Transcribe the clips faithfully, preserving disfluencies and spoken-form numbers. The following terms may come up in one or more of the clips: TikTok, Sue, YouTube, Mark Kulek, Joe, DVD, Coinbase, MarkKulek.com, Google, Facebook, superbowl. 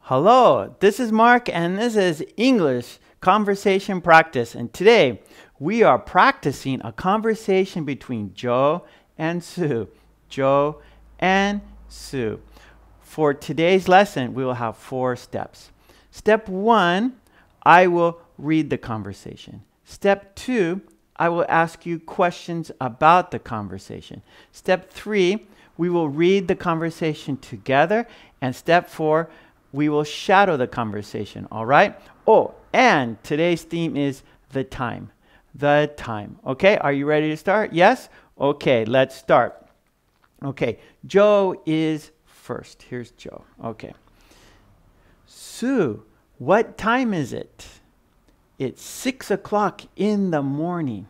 Hello, this is Mark and this is English Conversation Practice, and today we are practicing a conversation between Joe and Sue. Joe and Sue. For today's lesson, we will have four steps. Step one, I will read the conversation. Step two, I will ask you questions about the conversation. Step three, we will read the conversation together. And step four, we will shadow the conversation, all right? Oh, and today's theme is the time. The time. Okay, are you ready to start? Yes? Okay, let's start. Okay, Joe is first. Here's Joe. Okay. Sue, what time is it? It's six o'clock in the morning.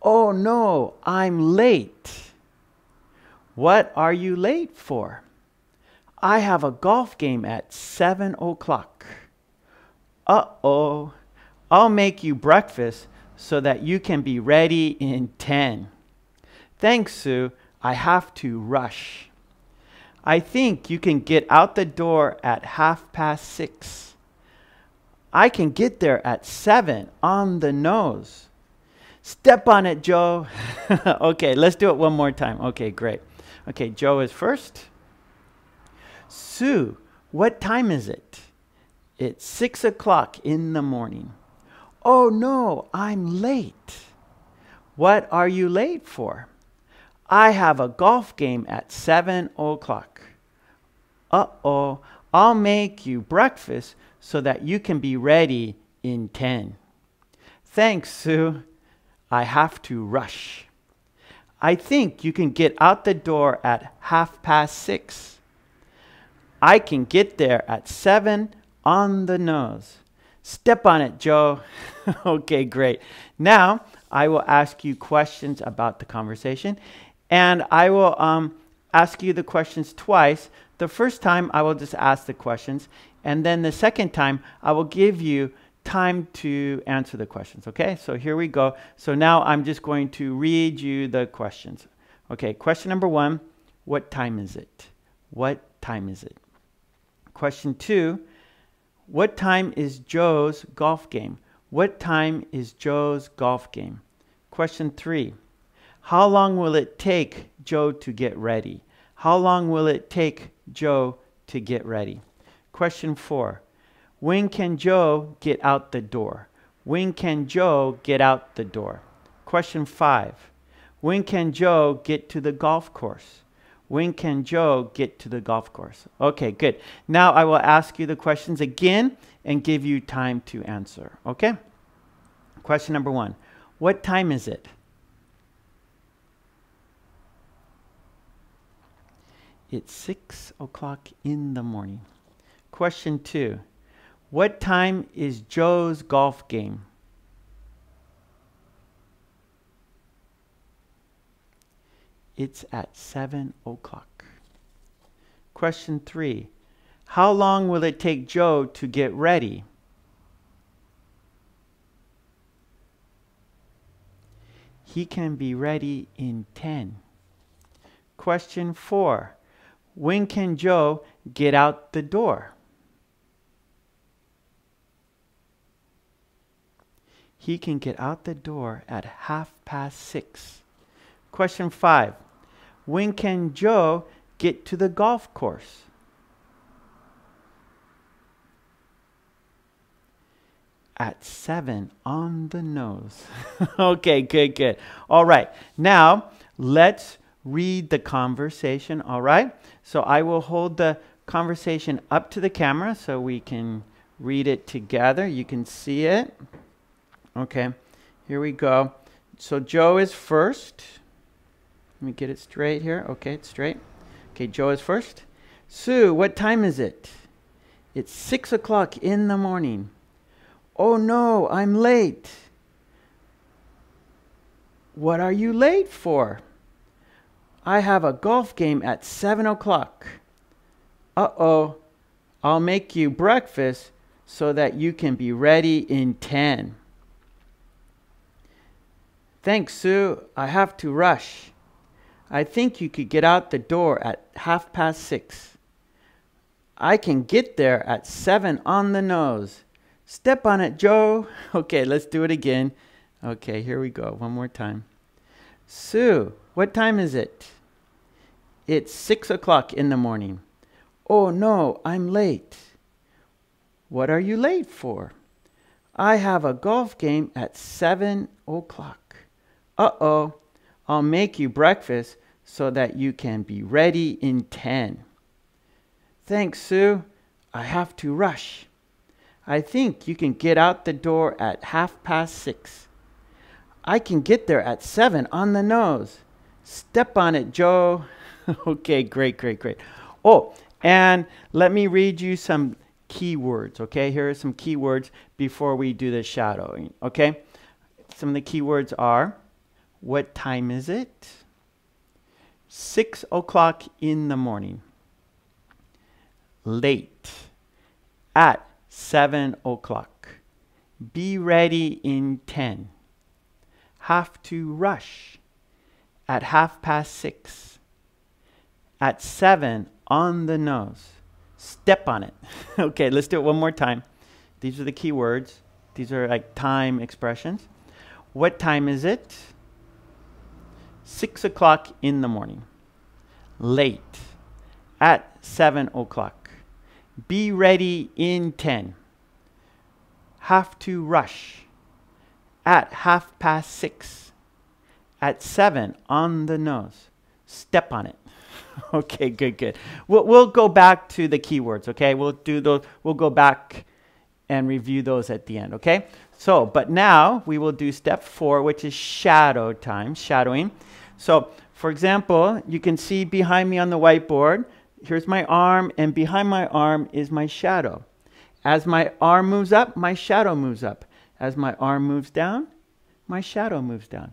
Oh no, I'm late. What are you late for? I have a golf game at seven o'clock. Uh-oh, I'll make you breakfast so that you can be ready in ten. Thanks, Sue. I have to rush. I think you can get out the door at half past six. I can get there at seven on the nose. Step on it, Joe. Okay, let's do it one more time. Okay, great. Okay, Joe is first. Sue, what time is it? It's six o'clock in the morning. Oh no, I'm late. What are you late for? I have a golf game at seven o'clock. Uh-oh, I'll make you breakfast so that you can be ready in ten. Thanks, Sue. I have to rush. I think you can get out the door at half past six. I can get there at seven on the nose. Step on it, Joe. Okay, great. Now, I will ask you questions about the conversation. And I will um, ask you the questions twice. The first time, I will just ask the questions. And then the second time, I will give you time to answer the questions. Okay, so here we go. So now I'm just going to read you the questions. Okay, question number one, what time is it? What time is it? Question two, what time is Joe's golf game? What time is Joe's golf game? Question three, how long will it take Joe to get ready? How long will it take Joe to get ready? Question four, when can Joe get out the door? When can Joe get out the door? Question five, when can Joe get to the golf course? When can Joe get to the golf course? Okay, good. Now I will ask you the questions again and give you time to answer, okay? Question number one, what time is it? It's six o'clock in the morning. Question two, what time is Joe's golf game? It's at seven o'clock. Question three, how long will it take Joe to get ready? He can be ready in ten. Question four, when can Joe get out the door? He can get out the door at half past six. Question five, when can Joe get to the golf course? At seven on the nose. Okay, good, good. All right, now let's read the conversation, all right? So I will hold the conversation up to the camera so we can read it together. You can see it. Okay, here we go. So Joe is first. Let me get it straight here. Okay, it's straight. Okay, Joe is first. Sue, what time is it? It's six o'clock in the morning. Oh no, I'm late. What are you late for? I have a golf game at seven o'clock. Uh-oh, I'll make you breakfast so that you can be ready in ten. Thanks, Sue. I have to rush. I think you could get out the door at half past six. I can get there at seven on the nose. Step on it, Joe. Okay, let's do it again. Okay, here we go. One more time. Sue, what time is it? It's six o'clock in the morning. Oh no, I'm late. What are you late for? I have a golf game at seven o'clock. Uh-oh, I'll make you breakfast so that you can be ready in ten. Thanks, Sue. I have to rush. I think you can get out the door at half past six. I can get there at seven on the nose. Step on it, Joe. Okay, great, great, great. Oh, and let me read you some keywords, okay? Here are some keywords before we do the shadowing, okay? Some of the keywords are, what time is it? Six o'clock in the morning. Late. At seven o'clock. Be ready in ten. Have to rush. At half past six. At seven on the nose. Step on it. Okay, let's do it one more time. These are the key words. These are like time expressions. What time is it? Six o'clock in the morning. Late. At seven o'clock. Be ready in ten. Have to rush. At half past six. At seven on the nose. Step on it. Okay, good, good. We'll, we'll go back to the keywords, okay? We'll do those. We'll go back and review those at the end, okay? So, but now we will do step four, which is shadow time, shadowing. So, for example, you can see behind me on the whiteboard, here's my arm, and behind my arm is my shadow. As my arm moves up, my shadow moves up. As my arm moves down, my shadow moves down.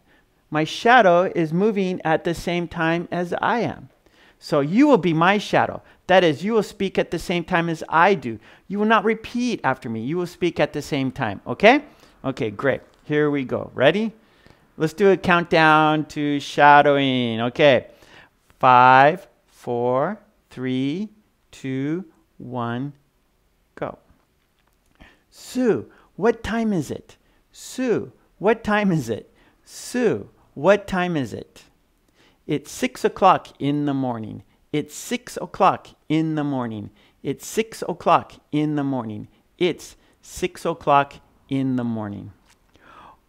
My shadow is moving at the same time as I am. So you will be my shadow. That is, you will speak at the same time as I do. You will not repeat after me. You will speak at the same time. Okay? Okay, great. Here we go. Ready? Let's do a countdown to shadowing. Okay. Five, four, three, two, one, go. Sue, what time is it? Sue, what time is it? Sue, what time is it? It's six o'clock in the morning. It's six o'clock in the morning. It's six o'clock in the morning. It's six o'clock in the morning.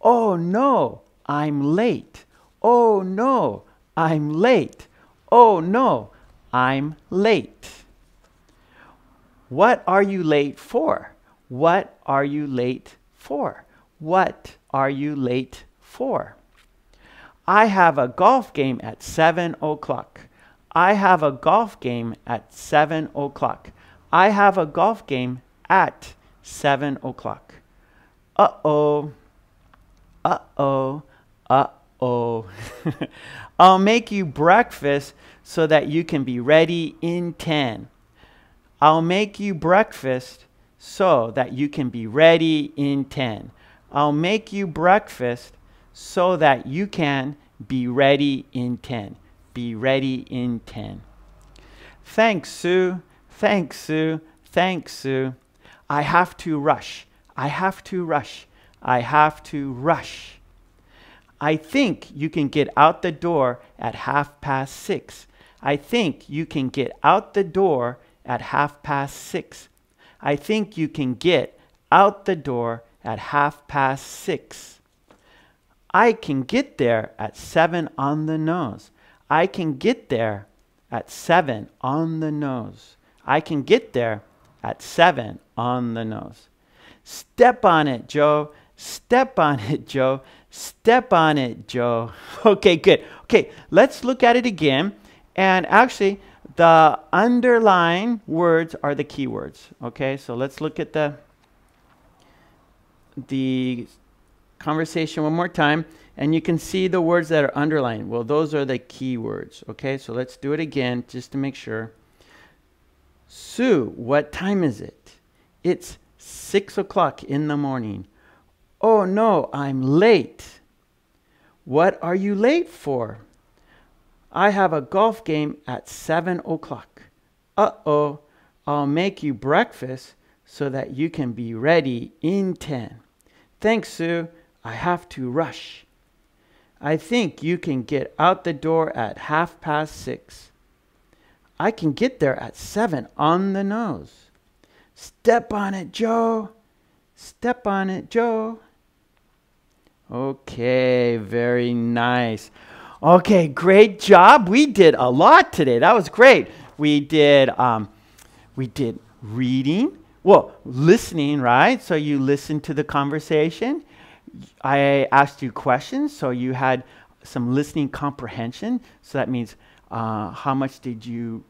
Oh no, I'm late. Oh no, I'm late. Oh no, I'm late. What are you late for? What are you late for? What are you late for? I have a golf game at seven o'clock. I have a golf game at seven o'clock. I have a golf game at seven o'clock. Uh-oh. Uh-oh. Uh-oh. I'll make you breakfast so that you can be ready in ten. I'll make you breakfast so that you can be ready in ten. I'll make you breakfast so that you can be ready in ten. Be ready in ten. Thanks, Sue. Thanks, Sue. Thanks, Sue. I have to rush. I have to rush. I have to rush. I think you can get out the door at half past six. I think you can get out the door at half past six. I think you can get out the door at half past six. I can get there at seven on the nose. I can get there at seven on the nose. I can get there at seven on the nose. Step on it, Joe. Step on it, Joe. Step on it, Joe. Okay, good. Okay, let's look at it again. And actually, the underlying words are the keywords. Okay, so let's look at the the conversation one more time, and you can see the words that are underlined. Well, those are the key words. Okay, so let's do it again just to make sure. Sue, what time is it? It's six o'clock in the morning. Oh no, I'm late. What are you late for? I have a golf game at seven o'clock. Uh-oh, I'll make you breakfast so that you can be ready in ten. Thanks, Sue. I have to rush. I think you can get out the door at half past six. I can get there at seven on the nose. Step on it, Joe. Step on it, Joe. Okay, very nice. Okay, great job. We did a lot today. That was great. We did, um, we did reading. Well, listening, right? So you listened to the conversation. I asked you questions, so you had some listening comprehension. So that means uh, how much did you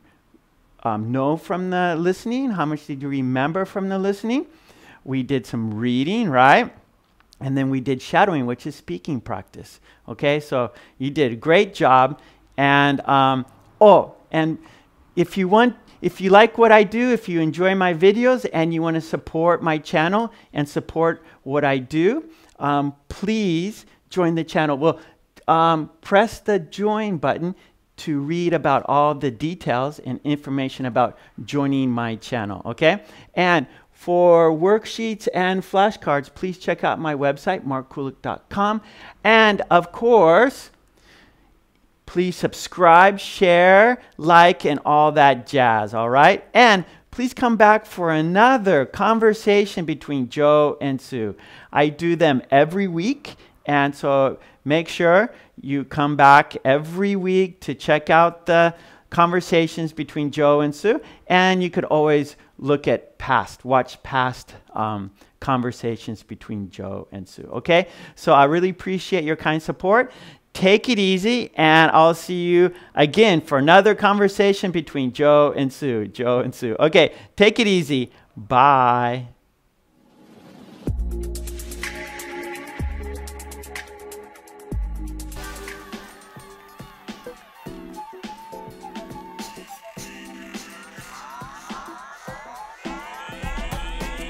um, know from the listening? How much did you remember from the listening? We did some reading, right? And then we did shadowing, which is speaking practice. Okay, so you did a great job. And um, oh, and if you want, if you like what I do, if you enjoy my videos and you want to support my channel and support what I do, um, please join the channel. Well, um, press the join button to read about all the details and information about joining my channel. Okay, and for worksheets and flashcards, please check out my website, Mark Kulek dot com. And of course, please subscribe, share, like, and all that jazz, all right? And please come back for another conversation between Joe and Sue. I do them every week, and so make sure you come back every week to check out the conversations between Joe and Sue, and you could always look at past, watch past um, conversations between Joe and Sue, okay? So I really appreciate your kind support. Take it easy, and I'll see you again for another conversation between Joe and Sue, Joe and Sue. Okay, take it easy. Bye.